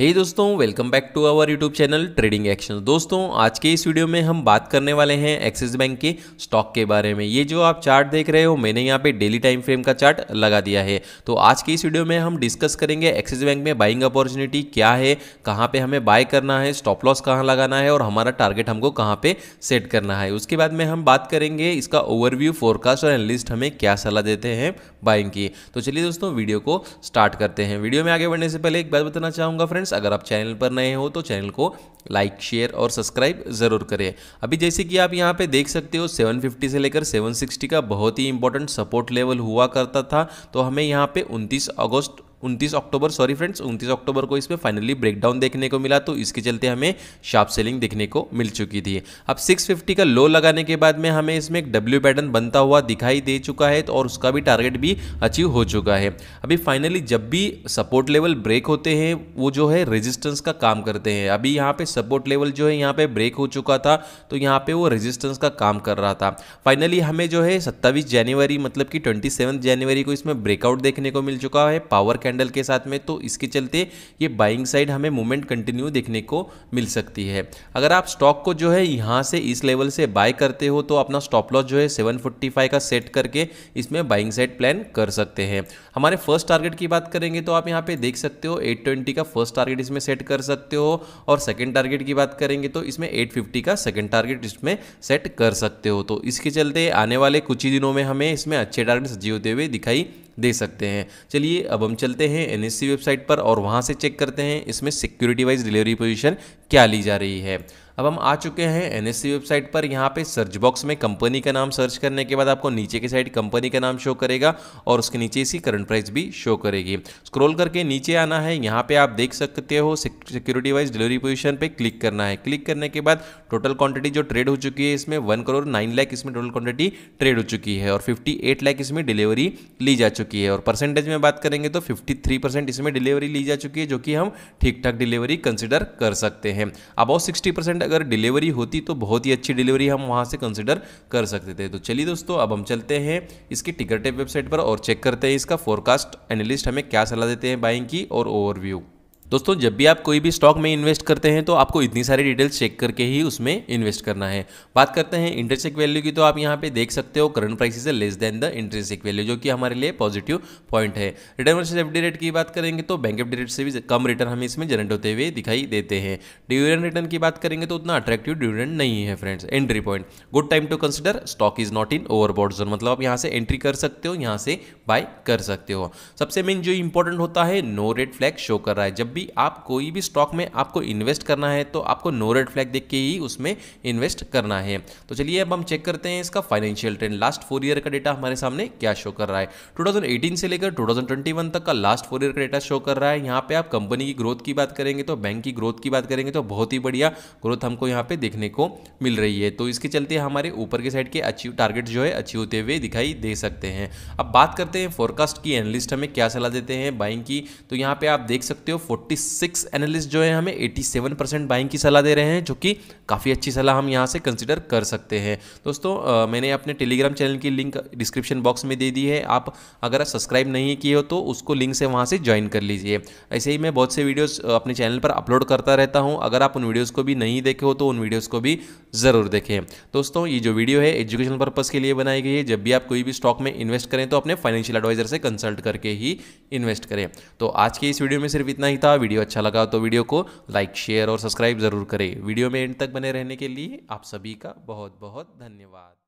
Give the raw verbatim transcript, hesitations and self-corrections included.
हे दोस्तों, welcome back to our YouTube channel trading action. दोस्तों, आज के इस वीडियो में हम बात करने वाले हैं एक्सिस बैंक के स्टॉक के बारे में। ये जो आप चार्ट देख रहे हो, मैंने यहाँ पे डेली टाइम फ्रेम का चार्ट लगा दिया है। तो आज के इस वीडियो में हम डिस्कस करेंगे एक्सिस बैंक में बाइंग अपॉर्चुनिटी क्या है, कहाँ पे हमें बाय करना है, स्टॉप लॉस कहाँ लगाना है और हमारा टारगेट हमको कहाँ पे सेट करना है। उसके बाद में हम बात करेंगे इसका ओवरव्यू, फोरकास्ट और एनालिस्ट हमें क्या सलाह देते हैं बाइंग की। तो चलिए दोस्तों, वीडियो को स्टार्ट करते हैं। वीडियो में आगे बढ़ने से पहले एक बात बताना चाहूँगा फ्रेंड्स, अगर आप चैनल पर नए हो तो चैनल को लाइक, शेयर और सब्सक्राइब जरूर करें। अभी जैसे कि आप यहां पे देख सकते हो, सात सौ पचास से लेकर सात सौ साठ का बहुत ही इंपॉर्टेंट सपोर्ट लेवल हुआ करता था। तो हमें यहां पे उनतीस अगस्त उनतीस अक्टूबर सॉरी फ्रेंड्स उनतीस अक्टूबर को इसमें फाइनली ब्रेकडाउन देखने को मिला। तो इसके चलते हमें शार्प सेलिंग देखने को मिल चुकी थी। अब छह सौ पचास का लो लगाने के बाद में हमें इसमें एक डब्ल्यू पैटर्न बनता हुआ दिखाई दे चुका है तो और उसका भी टारगेट भी अचीव हो चुका है। अभी फाइनली जब भी सपोर्ट लेवल ब्रेक होते हैं वो जो है रेजिस्टेंस का काम करते हैं। अभी यहाँ पर सपोर्ट लेवल जो है यहाँ पर ब्रेक हो चुका था तो यहाँ पर वो रेजिस्टेंस का काम कर रहा था। फाइनली हमें जो है सत्ताईस जनवरी मतलब कि ट्वेंटी सेवन जनवरी को इसमें ब्रेकआउट देखने को मिल चुका है पावर कैंडल के साथ में। तो इसके चलते ये बाइंग साइड हमें मूवमेंट कंटिन्यू देखने को मिल सकती है। अगर आप स्टॉक को जो है यहाँ से इस लेवल से बाय करते हो तो अपना स्टॉप लॉस जो है सात सौ पैंतालीस का सेट करके इसमें बाइंग साइड प्लान कर सकते हैं। हमारे फर्स्ट टारगेट की बात करेंगे तो आप यहाँ पे देख सकते हो आठ सौ बीस का फर्स्ट टारगेट इसमें सेट कर सकते हो और सेकेंड टारगेट की बात करेंगे तो इसमें आठ सौ पचास का सेकेंड टारगेट इसमें सेट कर सकते हो। तो इसके चलते आने वाले कुछ ही दिनों में हमें इसमें अच्छे टारगेट सजे होते हुए दिखाई दे सकते हैं। चलिए अब हम चलते हैं एनएससी वेबसाइट पर और वहाँ से चेक करते हैं इसमें सिक्योरिटी वाइज डिलीवरी पोजीशन क्या ली जा रही है। अब हम आ चुके हैं एनएससी वेबसाइट पर। यहाँ पे सर्च बॉक्स में कंपनी का नाम सर्च करने के बाद आपको नीचे की साइड कंपनी का नाम शो करेगा और उसके नीचे इसकी करंट प्राइस भी शो करेगी। स्क्रॉल करके नीचे आना है। यहाँ पे आप देख सकते हो सिक्योरिटी वाइज डिलीवरी पोजीशन पे क्लिक करना है। क्लिक करने के बाद टोटल क्वांटिटी जो ट्रेड हो चुकी है इसमें वन करोड़ नाइन लाख इसमें टोटल क्वांटिटी ट्रेड हो चुकी है और फिफ्टी एट लाख इसमें डिलीवरी ली जा चुकी है। और परसेंटेज में बात करेंगे तो फिफ्टी थ्री परसेंट इसमें डिलीवरी ली जा चुकी है जो कि हम ठीक ठाक डिलीवरी कंसिडर कर सकते हैं। अबाउ सिक्सटी परसेंट अगर डिलीवरी होती तो बहुत ही अच्छी डिलीवरी हम वहां से कंसिडर कर सकते थे। तो चलिए दोस्तों, अब हम चलते हैं इसकी टिकरटेप वेबसाइट पर और चेक करते हैं इसका फोरकास्ट, एनालिस्ट हमें क्या सलाह देते हैं बाइंग की और ओवरव्यू। दोस्तों, जब भी आप कोई भी स्टॉक में इन्वेस्ट करते हैं तो आपको इतनी सारी डिटेल्स चेक करके ही उसमें इन्वेस्ट करना है। बात करते हैं इंट्रिंसिक वैल्यू की तो आप यहाँ पे देख सकते हो current price is less than the intrinsic value जो कि हमारे लिए पॉजिटिव पॉइंट है। रिटर्न वर्सेस एफडी रेट की बात करेंगे तो बैंक एफडी रेट से भी कम रिटर्न हमें इसमें जनरेट होते हुए दिखाई देते हैं। डिविडेंड रिटर्न की बात करेंगे तो उतना अट्रैक्टिव डिविडेंड नहीं है friends. Entry point, good time to consider, stock is not in overbought zone, मतलब आप यहाँ से एंट्री कर सकते हो, यहाँ से बाय कर सकते हो। सबसे मेन जो इंपॉर्टेंट होता है नो रेड फ्लैग शो कर रहा है। जब आप कोई भी स्टॉक में आपको इन्वेस्ट करना है तो आपको नो रेड फ्लैग देख के ही उसमें इन्वेस्ट करना है। तो चलिए अब हम चेक करते हैं इसका financial trend. Last four year का डेटा हमारे सामने क्या शो कर रहा है। दो हज़ार अठारह से लेकर दो हज़ार इक्कीस तक का लास्ट फोर ईयर का डेटा शो कर रहा है। यहाँ पे आप कंपनी की ग्रोथ की बात करेंगे तो बैंक की ग्रोथ की बात करेंगे तो बहुत ही बढ़िया ग्रोथ हमको यहाँ पे देखने को मिल रही है। तो इसके चलते हमारे ऊपर के साइड के अचीव टारगेट जो है अचीव होते हुए दिखाई दे सकते हैं। अब बात करते हैं फोरकास्ट की, एनालिस्ट हमें क्या सलाह देते हैं बाइंग की। तो यहाँ पे आप देख सकते हो छियालीस एनालिस्ट जो है हमें सत्तासी परसेंट बाइंग की सलाह दे रहे हैं जो कि काफ़ी अच्छी सलाह हम यहाँ से कंसिडर कर सकते हैं। दोस्तों, आ, मैंने अपने टेलीग्राम चैनल की लिंक डिस्क्रिप्शन बॉक्स में दे दी है। आप अगर सब्सक्राइब नहीं किए हो तो उसको लिंक से वहाँ से ज्वाइन कर लीजिए। ऐसे ही मैं बहुत से वीडियोस अपने चैनल पर अपलोड करता रहता हूँ। अगर आप उन वीडियोज़ को भी नहीं देखे हो तो उन वीडियोज़ को भी ज़रूर देखें। दोस्तों, ये जो वीडियो है एजुकेशनल पर्पज़ के लिए बनाई गई है। जब भी आप कोई भी स्टॉक में इन्वेस्ट करें तो अपने फाइनेंशियल एडवाइजर से कंसल्ट करके ही इन्वेस्ट करें। तो आज के इस वीडियो में सिर्फ इतना ही था। वीडियो अच्छा लगा तो वीडियो को लाइक, शेयर और सब्सक्राइब जरूर करें। वीडियो में एंड तक बने रहने के लिए आप सभी का बहुत बहुत धन्यवाद।